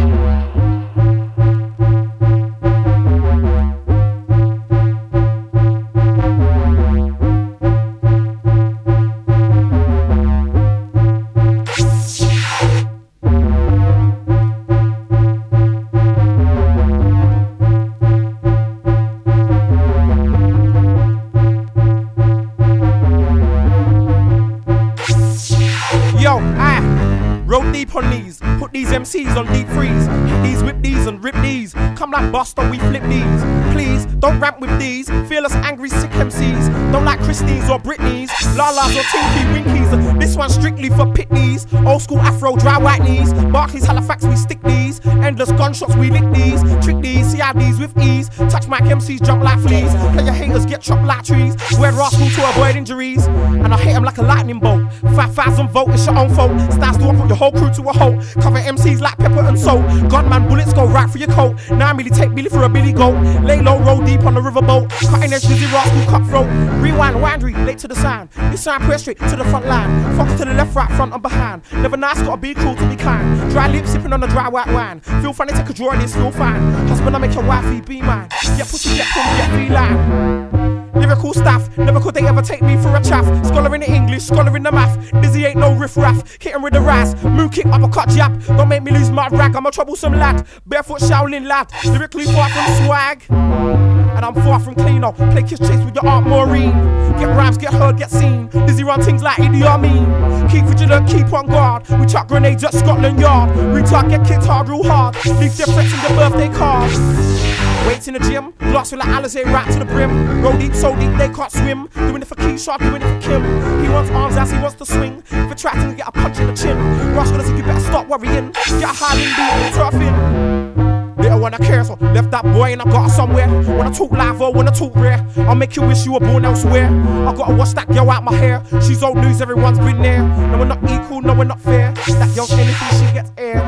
MCs on deep freeze, hit these, whip these and rip these. Come like Buster, we flip these. Please, don't rant with these. Fearless, angry, sick MCs. Don't like Christie's or Britney's, Lala's or Tinky Winkies. This one's strictly for pitneys. Old school afro, dry white knees. Barclays, Halifax, we stick these. Endless gunshots, we lick these. Trick these, CIDs with ease. Touch mic MCs, jump like fleas. Player haters, get chopped like trees. Wear rascal to avoid injuries. And I hit them like a lightning bolt. 5,000 volt, it's your own fault. Stand still, put your whole crew to a halt. Cover MCs like pepper and salt. Gunman bullets go right through your coat. 9mm take Billy for a billy goat. Lay low, roll deep on the riverboat. Cutting edge, Dizzee Rascal, cutthroat. Rewind, windry, late to the sign. This sign, press straight to the front line. Fox to the left, right, front and behind. Never nice, gotta be cool to be kind. Dry lips, sipping on the dry white wine. Feel funny, take a draw and it's feel fine. Husband, I make your wifey be mine. Get pussy, get from, get feline. Lyrical staff, never could they ever take me for a chaff. Scholar in the English, scholar in the math. Dizzee ain't no riffraff, hitting with the razz. Moon kick, uppercut, jab. Don't make me lose my rag, I'm a troublesome lad. Barefoot Shaolin lad, lyrically far from swag. And I'm far from cleaner. Play kiss chase with your Aunt Maureen. Get rhymes, get heard, get seen. Dizzee run things like Idi Amin. Keep vigilant, keep on guard. We chuck grenades at Scotland Yard. We target kids hard, real hard. Leave their threats in their birthday cards. Weights in the gym, glass with like Alizé right to the brim. Roll deep, so deep they can't swim. Doing it for Keyshaw, doing it for Kim. He wants arms as he wants to swing. If you're trying to get a punch in the chin, Rascal says you better start worrying. Get a high lean, do it, turf in. Little one I care, so left that boy and I got her somewhere. Wanna talk live or wanna talk rare? I'll make you wish you were born elsewhere. I gotta wash that girl out my hair. She's old news, everyone's been there. No, we're not equal, no, we're not fair. That girl's anything, she gets air.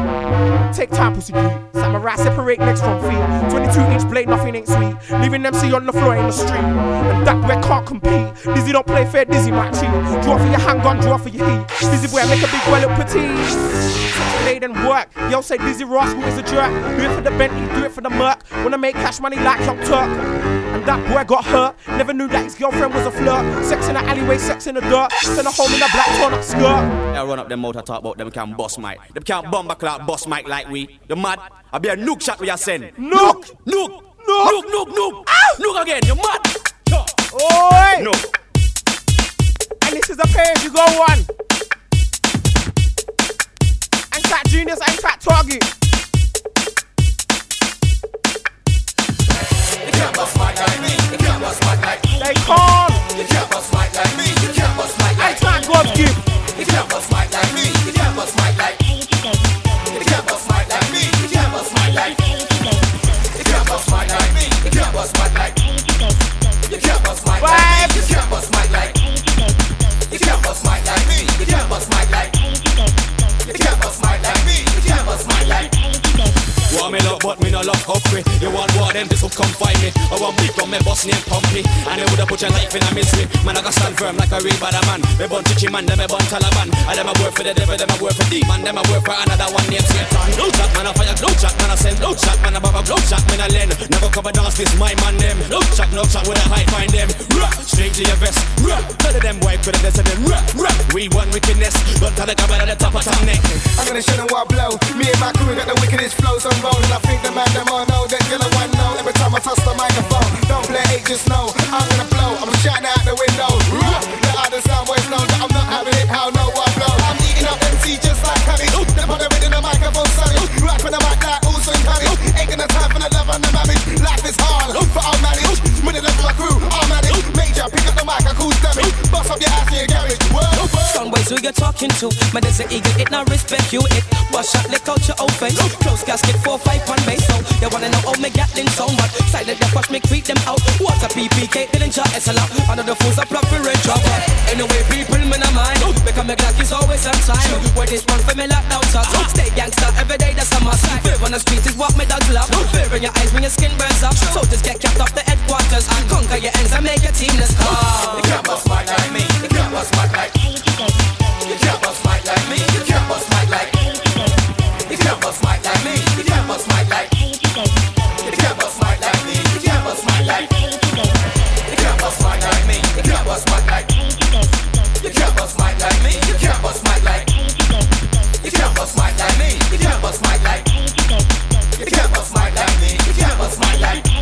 Take time, pussy cute. Samurai, separate legs from feet. 22-inch blade, nothing ain't sweet. Leaving MC on the floor in the street. And that boy can't compete. Dizzee don't play fair, Dizzee might cheat. Draw for your handgun, draw for your heat. Dizzee boy, make a big boy look petite. And work. Yo, say Dizzee Rascal is a jerk. Do it for the Bentley, do it for the Merc. Wanna make cash money like Young Turk. And that boy got hurt. Never knew that his girlfriend was a flirt. Sex in the alleyway, sex in the dirt. Send a home in a black torn up skirt. I run up them motor talk about them can't boss mic. Them can't bomb back like boss mic like we. The mad. I be a nuke shot we are send. Nuke! Nuke! Nuke! Nuke! Nuke! Nuke again, you mad! Oi! No. And this is the page you go on. Fat genius ain't fat target. like me. You can't bust my like me. They call. You can't bust my like me. You can't bust my like me. I can't go up deep. You can't bust my like me. You can't bust my like me. You can't bust my like me. You can't bust my like me. You can't bust my like me. You can't bust my like me. You can't bust my like me. You can't bust my like me. You can't bust my like me. You can't bust my like me. You can't bust my like me. You can't bust my like me. Want me love, but me no love up with. You want war, then this will come fight me. I want me from my boss named Pompey, and they woulda put your life in a misery. Man, I gotta stand firm like a real bad man. Me born chichi man, then me born Taliban. I them a work for the devil, them a work for demon, them a work for another one named Satan. Blow shot, man, I fire blow shot, man, I send blow shot, man, I baba blow shot, man, I lend. Never cover dance, this my man them. Blow shot, with a high find them. Ruh, straight to your vest. Ruh, tell them white, tell them them. Ruh, ruh, we one wickedness, but tell the guy at the top of some neck. I'm gonna show them what I blow. Me and my crew got the wickedest flows on. And I think the man them all know that you're the one know. Every time I touch the microphone, don't play it, just know I'm gonna blow, I'm shouting out the window. The other soundboys know that I'm not having it, how no one blow. I'm eating up MC just like honey. They put the in the microphone, sorry. Rapping about that, also carry. Ain't gonna time for the love and the marriage. Life is hard, but I'll manage. When it left my crew, I'll manage. Major, pick up the mic, I cool stamina. Bust up your ass in your garage, word. Soundboys who you're talking to, man, there's an eagle, it not respect you, it bust shot, lick out your old face. Close gasket, 4-5-1 base, so they wanna know how me Gatling so much. Silent that watch me creep them out. What's a PPK, Dillinger, SLR. Under the fools are proper red dropper. Anyway, people, man, I mind. Because me Glock is always on time. Where this one for me locked out, talk. Stay gangster, every day that's on my side. Fear on the streets is what me dogs love. Fear in your eyes when your skin burns up. So just get capped off the headquarters and conquer your ends and make your team less calm. You can't bust my like me. You can't bust my like me. You can't bust my like me. You can't bust my like me. You can't bust my like me. You can't bust my like me. You can't bust my like me. You can't bust my like me. You can't bust my like me. You can't bust my like me. You can't bust my like me. You can't bust my like me. You can't bust my like me. You can't bust my like me. You can't bust my like me. You can't bust my like me.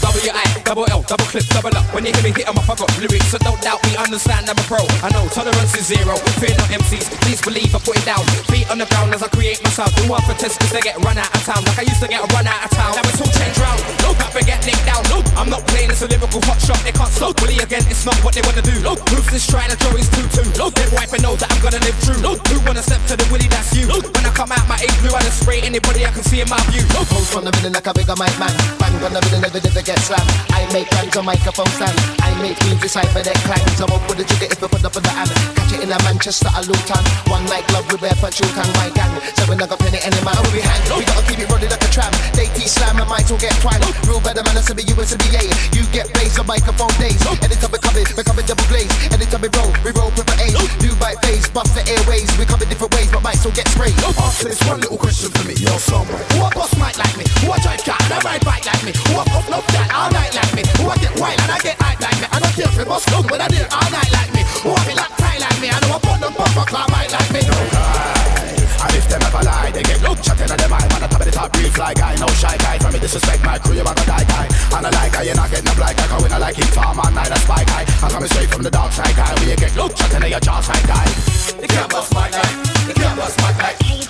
W-I, double L, double clip, double up. When you hear me hit 'em up, I got lyrics, so don't doubt me, understand I'm a pro. I know tolerance is zero, fear no MCs, please believe I put it down. Feet on the ground as I create myself. Do one for test cause they get run out of town. Like I used to get run out of town. Now it's all changed round, no can't forget nicked down. No, I'm not playing, it's a lyrical hot shot. They can't stop, bully again, it's not what they wanna do. No, proofs is trying to draw his 2-2. No, they're wife and know that I'm gonna live true. No, who wanna step to the willy, that's you. No, when I come out my igloo, I just spray anybody I can see in my view. No, post on the middle like a bigger mic man. Bang on the middle, never did they get slammed. I make rhymes on microphone stand. I make music decipher their clangs. I won't put a trigger if I put up on the hand. Catch it in a Manchester, a Luton. One night club with bare punch, you can my gang. So we're not gonna pin it any man. I will be hanged. We gotta keep it running like a tram. They teach slam, I might all get twanged. Rule better man, I said you and CBA. You get blaze on microphone days. Anytime we come in double blaze. Anytime we roll with an A. New bite phase, bust the airways. We come in different ways, but might still get sprayed. Answer this one little question for me. Yo, somebody. Who a boss might like me? Who a drive cat and a ride bike like me? Who a pop no that all night like me? Who a get wild and I get hype like me? I don't care if it must look, but I do all night like me. Who a be like tie like me? I know a put no bumper car might like me. No guy, and if them ever lie, they get looked chatting at them eye. Man, I top of the top, real fly guy, no shy guy. From me disrespect my crew, you about to die guy. And I like guy, you're not getting a black guy. Cause when I like him, farm and night, I spy guy. I'm coming straight from the dark side guy. When you get looked chatting at your jaw side guy. You can't bust my guy, you can't bust my guy. You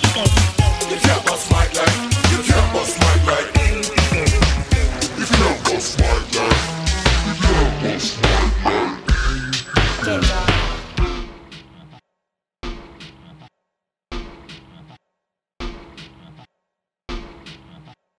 can't bust my guy, you can't bust my guy. Smart man, you know, go smart man.